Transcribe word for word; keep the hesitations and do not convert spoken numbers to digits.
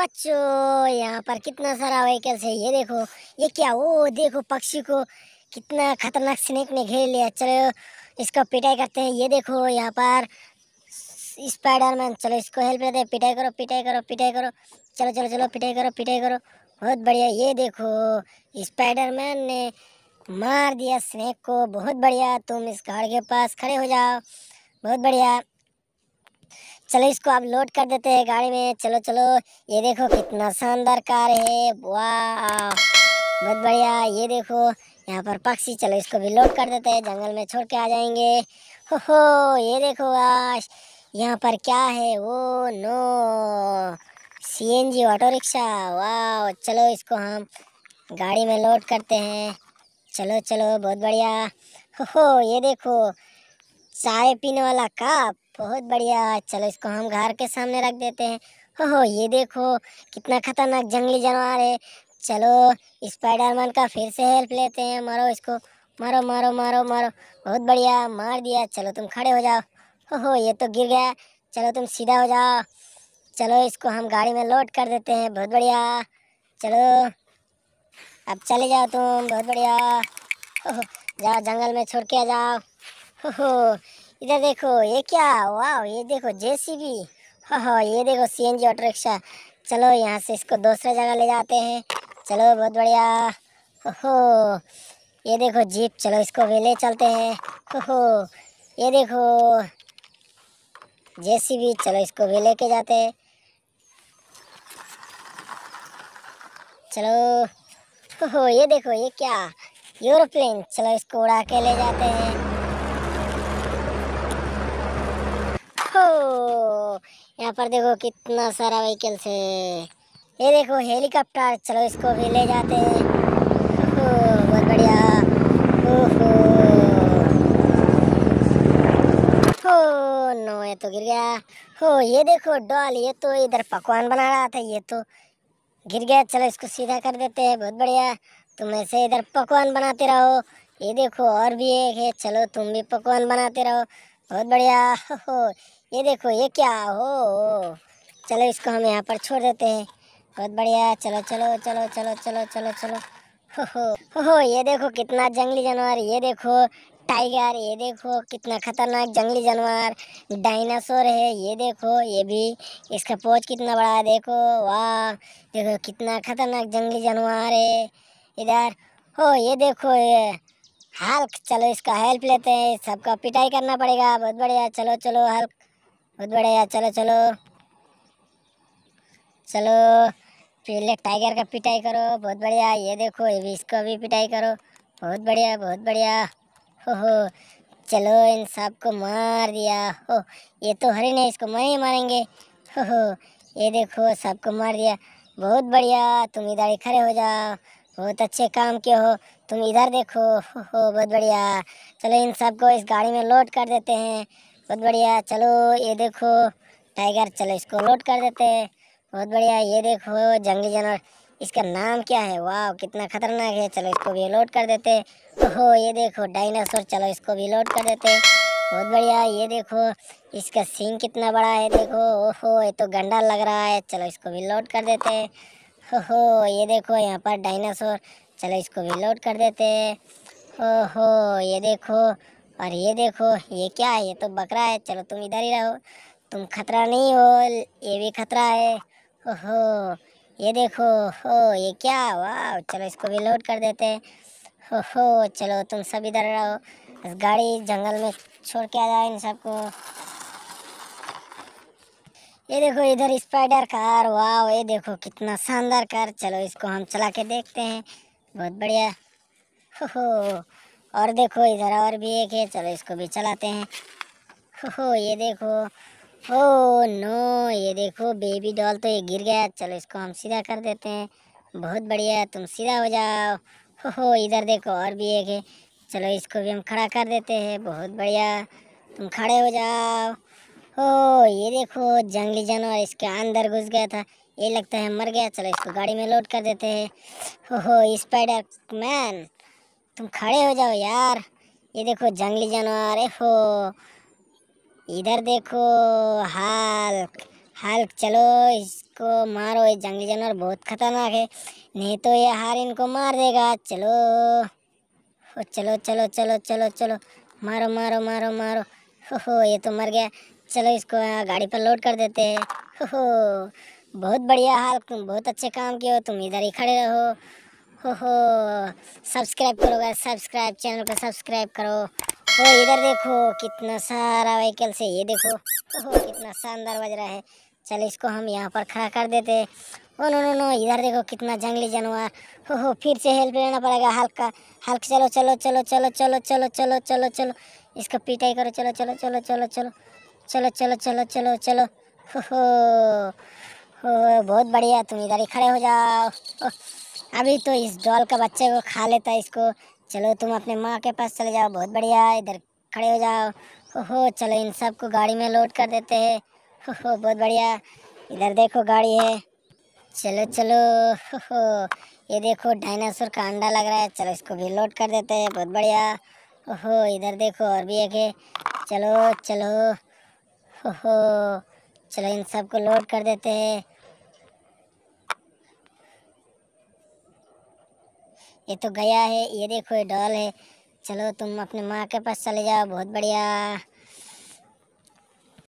बच्चों यहाँ पर कितना सारा व्हीकल्स है। ये देखो, ये क्या, वो देखो पक्षी को कितना खतरनाक स्नेक ने घेर लिया। चलो इसका पिटाई करते हैं। ये देखो यहाँ पर स्पाइडरमैन, चलो इसको हेल्प लेते हैं। पिटाई करो, पिटाई करो, पिटाई करो, चलो चलो चलो, पिटाई करो, पिटाई करो, बहुत बढ़िया। ये देखो स्पाइडरमैन ने मार दिया स्नेक को, बहुत बढ़िया। तुम इस गाड़ के पास खड़े हो जाओ, बहुत बढ़िया। चलो इसको आप लोड कर देते हैं गाड़ी में। चलो चलो, ये देखो कितना शानदार कार है, वाह, बहुत बढ़िया। ये देखो यहाँ पर पक्षी, चलो इसको भी लोड कर देते हैं, जंगल में छोड़ के आ जाएंगे। हो हो, ये देखो गाइस यहाँ पर क्या है, वो नो सीएनजी ऑटो रिक्शा, वाह। चलो इसको हम गाड़ी में लोड करते हैं, चलो चलो, बहुत बढ़िया। हो हो, ये देखो चाय पीने वाला कप, बहुत बढ़िया। चलो इसको हम घर के सामने रख देते हैं। हो हो, ये देखो कितना खतरनाक जंगली जानवर है। चलो स्पाइडरमैन का फिर से हेल्प लेते हैं, मारो इसको, मारो मारो मारो मारो, बहुत बढ़िया, मार दिया। चलो तुम खड़े हो जाओ। हो हो, ये तो गिर गया, चलो तुम सीधा हो जाओ। चलो इसको हम गाड़ी में लोड कर देते हैं, बहुत बढ़िया। चलो अब चले जाओ तुम, बहुत बढ़िया। हो हो, जाओ जंगल में छोड़ के आ जाओ। हो हो, इधर देखो, ये क्या, वाह, ये देखो जेसीबी। हो हो, ये देखो सीएनजी ऑटो रिक्शा। चलो यहाँ से इसको दूसरे जगह ले जाते हैं, चलो बहुत बढ़िया। हो हो, ये देखो जीप, चलो इसको भी ले चलते हैं। हो हो, ये देखो जेसीबी, चलो इसको भी लेके जाते हैं। चलो, हो हो, ये देखो, ये क्या, एरोप्लेन, चलो इसको उड़ा के ले जाते हैं। यहाँ पर देखो कितना सारा व्हीकल्स है। ये देखो हेलीकॉप्टर, चलो इसको भी ले जाते हैं, बहुत बढ़िया। हो नो, ये तो गिर गया। हो, ये देखो डॉल, ये तो इधर पकवान बना रहा था, ये तो गिर गया। चलो इसको सीधा कर देते हैं, बहुत बढ़िया। तुम ऐसे इधर पकवान बनाते रहो। ये देखो और भी एक है, चलो तुम भी पकवान बनाते रहो, बहुत बढ़िया। हो, ये देखो, ये क्या, हो, हो, चलो इसको हम यहाँ पर छोड़ देते हैं, बहुत बढ़िया। चलो चलो चलो चलो चलो चलो चलो। हो हो हो हो, ये देखो कितना जंगली जानवर। ये देखो टाइगर, ये देखो कितना खतरनाक जंगली जानवर। डायनासोर है, ये देखो, ये भी, इसका पूंछ कितना बड़ा है, देखो, वाह, देखो कितना खतरनाक जंगली जानवर है इधर। हो, ये देखो ये हल्क, चलो इसका हेल्प लेते हैं, सबका पिटाई करना पड़ेगा, बहुत बढ़िया। चलो चलो हल्क, बहुत बढ़िया, चलो चलो चलो, पहले टाइगर का पिटाई करो, बहुत बढ़िया। ये देखो, ये भी, इसको भी पिटाई करो, बहुत बढ़िया, बहुत बढ़िया। हो हो, चलो इन सब को मार दिया। हो, ये तो हरिण है, इसको मैं ही मारेंगे। हो हो, ये देखो सबको मार दिया, बहुत बढ़िया। तुम इधर ही खड़े हो जाओ, बहुत अच्छे काम किए हो, तुम इधर देखो। हो हो, बहुत बढ़िया। चलो इन सबको इस गाड़ी में लोड कर देते हैं, बहुत बढ़िया। चलो, ये देखो टाइगर, चलो इसको लोड कर देते हैं, बहुत बढ़िया। ये देखो जंगली जानवर, इसका नाम क्या है, वाह, कितना खतरनाक है। चलो इसको भी लोड कर देते हैं। हो, ये देखो डायनासोर, चलो इसको भी लोड कर देते हैं, बहुत बढ़िया। ये देखो इसका सींग कितना बड़ा है, देखो, ओहो, ये तो गंडा लग रहा है, चलो इसको भी लोड कर देते हैं। हो हो, ये देखो यहाँ पर डायनासोर, चलो इसको भी लोड कर देते हैं। हो हो, ये देखो, और ये देखो, ये क्या है, ये तो बकरा है, चलो तुम इधर ही रहो, तुम खतरा नहीं हो, ये भी खतरा है। हो हो, ये देखो, हो, ये क्या, वाह, चलो इसको भी लोड कर देते हैं। हो हो, चलो तुम सब इधर रहो, बस गाड़ी जंगल में छोड़ के आ जाओ इन सबको। ये देखो इधर स्पाइडर कार, वाह, ये देखो कितना शानदार कार, चलो इसको हम चला के देखते हैं, बहुत बढ़िया। हो हो, और देखो इधर और भी एक है, चलो इसको भी चलाते हैं। हो हो, ये देखो, हो नो, ये देखो बेबी डॉल, तो ये गिर गया, चलो इसको हम सीधा कर देते हैं, बहुत बढ़िया, तुम सीधा हो जाओ। हो हो, इधर देखो और भी एक है, चलो इसको भी हम खड़ा कर देते हैं, बहुत बढ़िया, तुम खड़े हो जाओ। हो, ये देखो जंगली जानवर, इसके अंदर घुस गया था, ये लगता है मर गया, चलो इसको गाड़ी में लोड कर देते हैं। हो हो, स्पाइडर मैन, तुम खड़े हो जाओ यार। ये देखो जंगली जानवर, हो, इधर देखो हल्क, हल्क चलो इसको मारो, ये जंगली जानवर बहुत खतरनाक है, नहीं तो ये हार इनको मार देगा। चलो ओ चलो चलो चलो चलो चलो मारो मारो मारो मारो। हो हो ये तो मर गया। चलो इसको गाड़ी पर लोड कर देते हैं। हो हो बहुत बढ़िया हल्क, तुम बहुत अच्छे काम किए हो, तुम इधर ही खड़े रहो। हो हो सब्सक्राइब करो गाइस, सब्सक्राइब चैनल को सब्सक्राइब करो। ओ इधर देखो कितना सारा व्हीकल से, ये देखो ओहो कितना शानदार बज रहा है। चलो इसको हम यहाँ पर खड़ा कर देते हैं। ओ नो नो नो इधर देखो कितना जंगली जानवर। हो हो फिर से हेल्प लेना पड़ेगा हल्क का। हल्क चलो चलो चलो चलो चलो चलो चलो चलो चलो इसका पिटाई करो। चलो चलो चलो चलो चलो चलो चलो चलो चलो चलो। हो हो बहुत बढ़िया, तुम इधर ही खड़े हो जाओ। अभी तो इस डॉल का बच्चे को खा लेता है इसको। चलो तुम अपने माँ के पास चले जाओ, बहुत बढ़िया इधर खड़े हो जाओ। हो हो चलो इन सब को गाड़ी में लोड कर देते हैं। हो हो बहुत बढ़िया, इधर देखो गाड़ी है। चलो चलो हो हो ये देखो डायनासोर का अंडा लग रहा है, चलो इसको भी लोड कर देते हैं, बहुत बढ़िया। हो हो इधर देखो और भी एक है। चलो चलो हो हो चलो इन सब को लोड कर देते हैं। ये तो गया है, ये देखो ये डॉल है। चलो तुम अपने माँ के पास चले जाओ, बहुत बढ़िया।